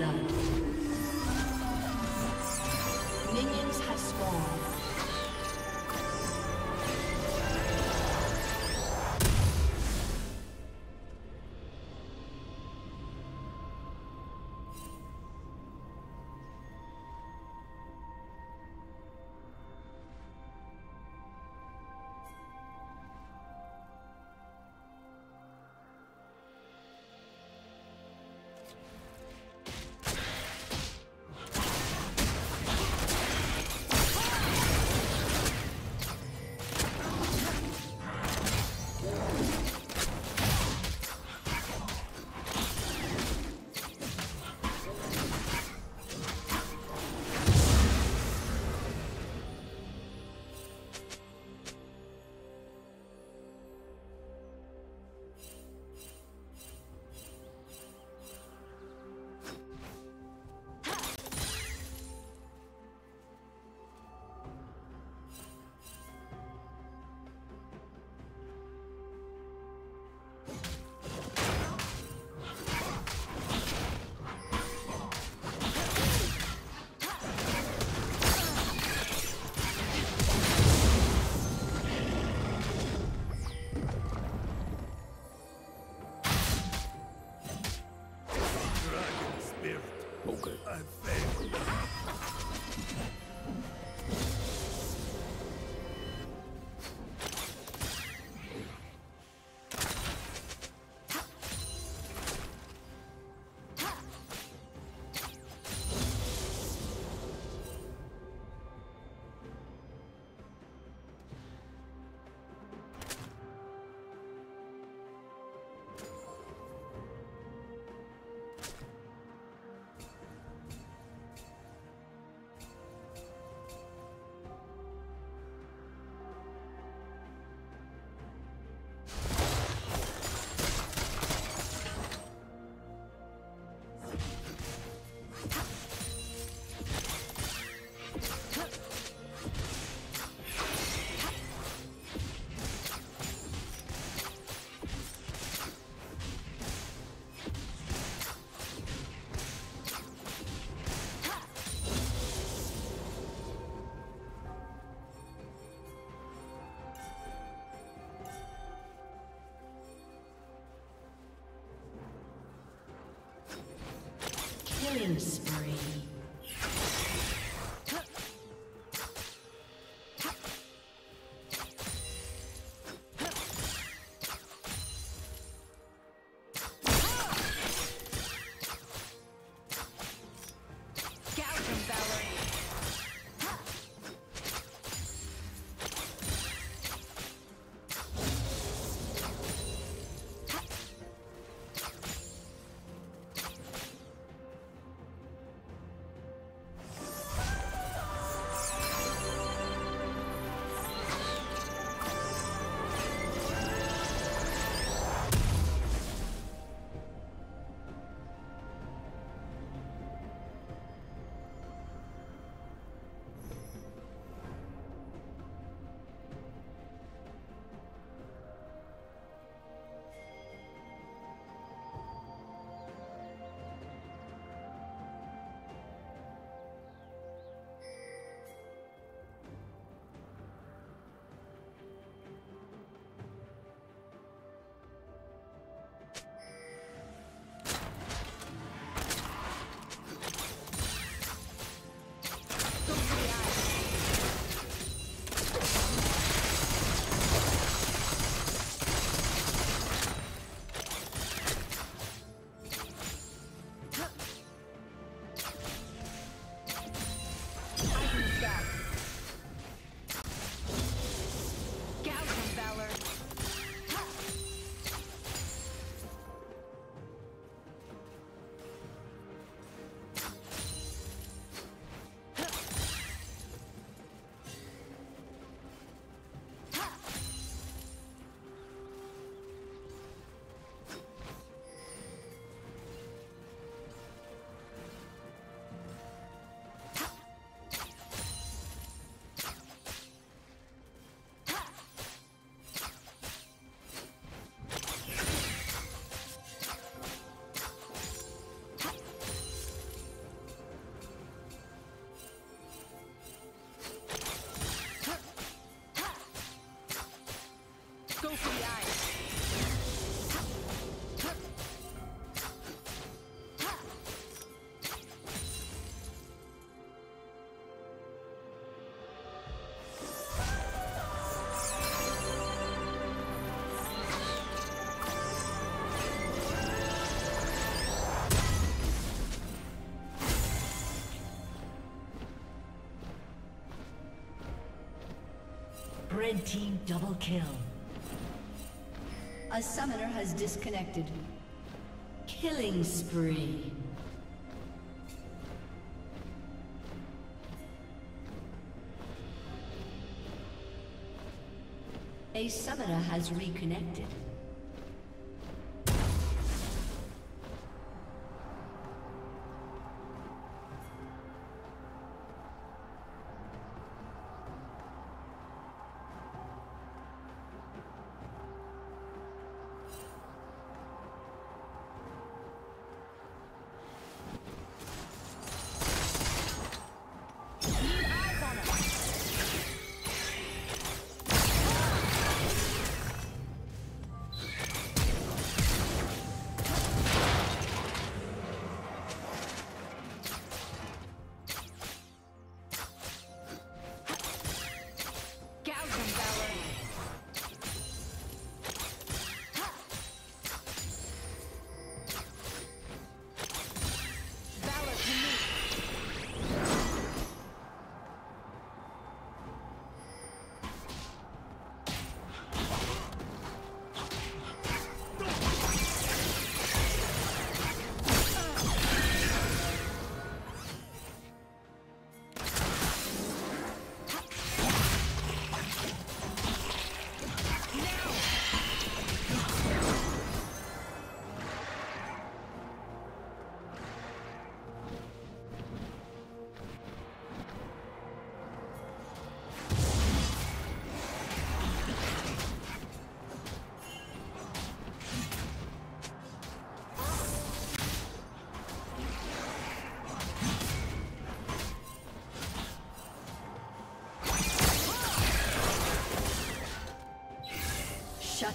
blood. Minions have spawned. Killing spree. Red team double kill. A summoner has disconnected. Killing spree. A summoner has reconnected. Shut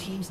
Team's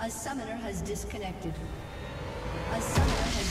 A summoner has disconnected. A summoner has